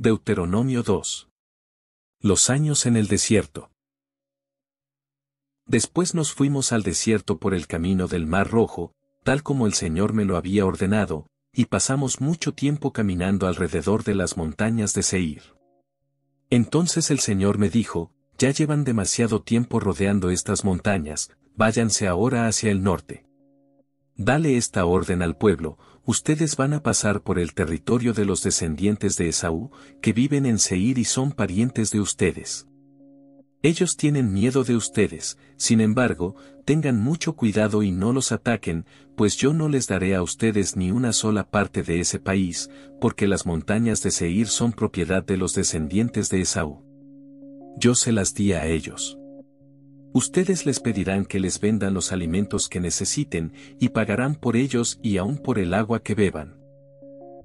Deuteronomio 2. Los años en el desierto. Después nos fuimos al desierto por el camino del Mar Rojo, tal como el Señor me lo había ordenado, y pasamos mucho tiempo caminando alrededor de las montañas de Seir. Entonces el Señor me dijo, ya llevan demasiado tiempo rodeando estas montañas, váyanse ahora hacia el norte. Dale esta orden al pueblo, ustedes van a pasar por el territorio de los descendientes de Esaú, que viven en Seir y son parientes de ustedes. Ellos tienen miedo de ustedes, sin embargo, tengan mucho cuidado y no los ataquen, pues yo no les daré a ustedes ni una sola parte de ese país, porque las montañas de Seir son propiedad de los descendientes de Esaú. Yo se las di a ellos. Ustedes les pedirán que les vendan los alimentos que necesiten, y pagarán por ellos y aún por el agua que beban.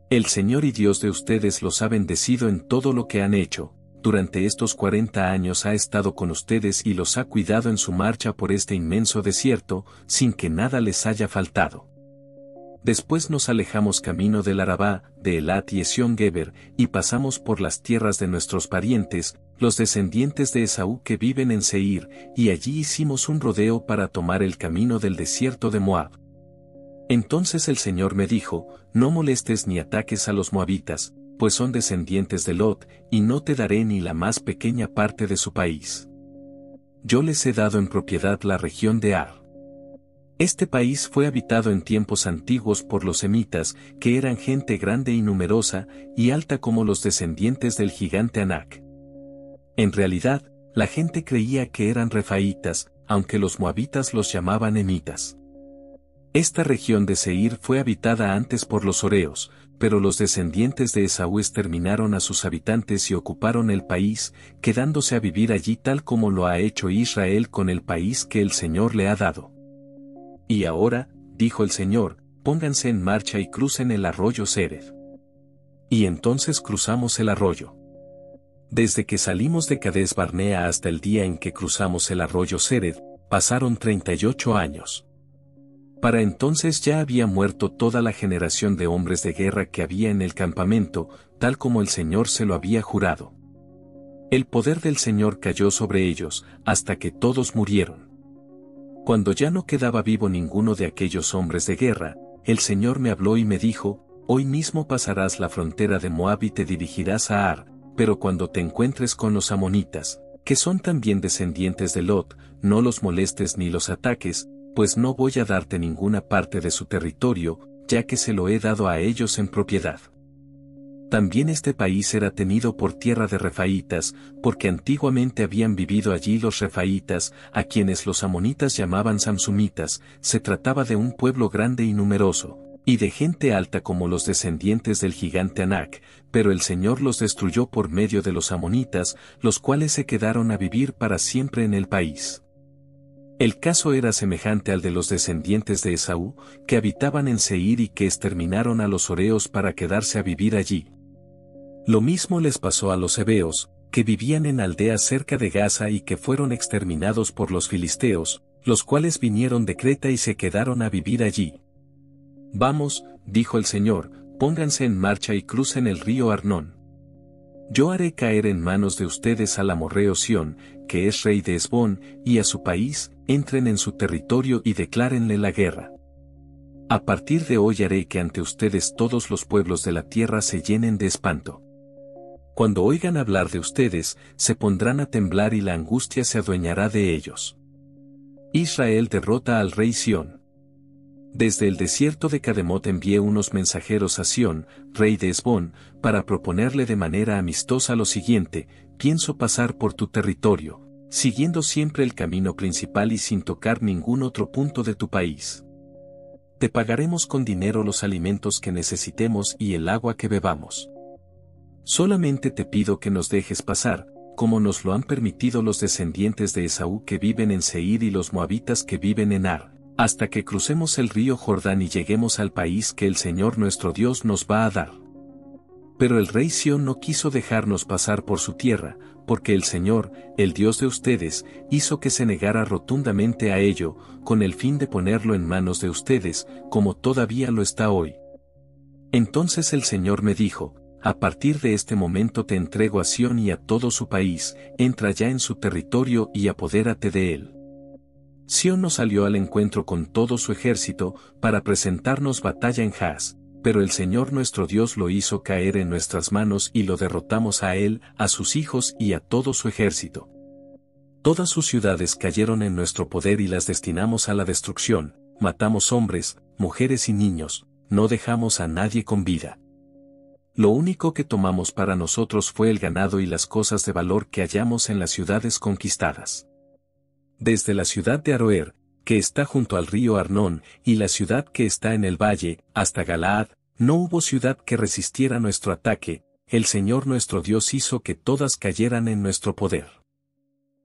El Señor y Dios de ustedes los ha bendecido en todo lo que han hecho, durante estos 40 años ha estado con ustedes y los ha cuidado en su marcha por este inmenso desierto, sin que nada les haya faltado. Después nos alejamos camino del Arabá, de Elat y Esión Geber, y pasamos por las tierras de nuestros parientes, los descendientes de Esaú que viven en Seir, y allí hicimos un rodeo para tomar el camino del desierto de Moab. Entonces el Señor me dijo, no molestes ni ataques a los moabitas, pues son descendientes de Lot, y no te daré ni la más pequeña parte de su país. Yo les he dado en propiedad la región de Ar. Este país fue habitado en tiempos antiguos por los emitas, que eran gente grande y numerosa, y alta como los descendientes del gigante Anac. En realidad, la gente creía que eran refaítas, aunque los moabitas los llamaban emitas. Esta región de Seir fue habitada antes por los oreos, pero los descendientes de Esaú exterminaron a sus habitantes y ocuparon el país, quedándose a vivir allí tal como lo ha hecho Israel con el país que el Señor le ha dado. Y ahora, dijo el Señor, pónganse en marcha y crucen el arroyo Sered. Y entonces cruzamos el arroyo. Desde que salimos de Cades Barnea hasta el día en que cruzamos el arroyo Sered, pasaron 38 años. Para entonces ya había muerto toda la generación de hombres de guerra que había en el campamento, tal como el Señor se lo había jurado. El poder del Señor cayó sobre ellos, hasta que todos murieron. Cuando ya no quedaba vivo ninguno de aquellos hombres de guerra, el Señor me habló y me dijo, hoy mismo pasarás la frontera de Moab y te dirigirás a Ar, pero cuando te encuentres con los amonitas, que son también descendientes de Lot, no los molestes ni los ataques, pues no voy a darte ninguna parte de su territorio, ya que se lo he dado a ellos en propiedad. También este país era tenido por tierra de refaítas, porque antiguamente habían vivido allí los refaítas, a quienes los amonitas llamaban Samsumitas. Se trataba de un pueblo grande y numeroso, y de gente alta como los descendientes del gigante Anac, pero el Señor los destruyó por medio de los amonitas, los cuales se quedaron a vivir para siempre en el país. El caso era semejante al de los descendientes de Esaú, que habitaban en Seir y que exterminaron a los oreos para quedarse a vivir allí. Lo mismo les pasó a los heveos, que vivían en aldeas cerca de Gaza y que fueron exterminados por los filisteos, los cuales vinieron de Creta y se quedaron a vivir allí. Vamos, dijo el Señor, pónganse en marcha y crucen el río Arnón. Yo haré caer en manos de ustedes al amorreo Sión, que es rey de Esbón, y a su país, entren en su territorio y declárenle la guerra. A partir de hoy haré que ante ustedes todos los pueblos de la tierra se llenen de espanto. Cuando oigan hablar de ustedes, se pondrán a temblar y la angustia se adueñará de ellos. Israel derrota al rey Sión. Desde el desierto de Cademot envié unos mensajeros a Sión, rey de Esbón, para proponerle de manera amistosa lo siguiente: pienso pasar por tu territorio, siguiendo siempre el camino principal y sin tocar ningún otro punto de tu país. Te pagaremos con dinero los alimentos que necesitemos y el agua que bebamos. Solamente te pido que nos dejes pasar, como nos lo han permitido los descendientes de Esaú que viven en Seir y los moabitas que viven en Ar, hasta que crucemos el río Jordán y lleguemos al país que el Señor nuestro Dios nos va a dar. Pero el rey Sión no quiso dejarnos pasar por su tierra, porque el Señor, el Dios de ustedes, hizo que se negara rotundamente a ello, con el fin de ponerlo en manos de ustedes, como todavía lo está hoy. Entonces el Señor me dijo, A partir de este momento te entrego a Sión y a todo su país, entra ya en su territorio y apodérate de él. Sión nos salió al encuentro con todo su ejército, para presentarnos batalla en Jaz, pero el Señor nuestro Dios lo hizo caer en nuestras manos y lo derrotamos a él, a sus hijos y a todo su ejército. Todas sus ciudades cayeron en nuestro poder y las destinamos a la destrucción, matamos hombres, mujeres y niños, no dejamos a nadie con vida. Lo único que tomamos para nosotros fue el ganado y las cosas de valor que hallamos en las ciudades conquistadas. Desde la ciudad de Aroer, que está junto al río Arnón, y la ciudad que está en el valle, hasta Galaad, no hubo ciudad que resistiera nuestro ataque, el Señor nuestro Dios hizo que todas cayeran en nuestro poder.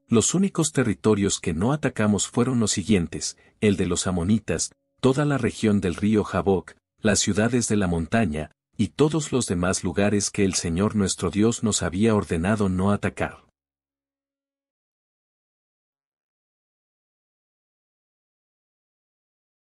Los únicos territorios que no atacamos fueron los siguientes, el de los amonitas, toda la región del río Jaboc, las ciudades de la montaña, y todos los demás lugares que el Señor nuestro Dios nos había ordenado no atacar.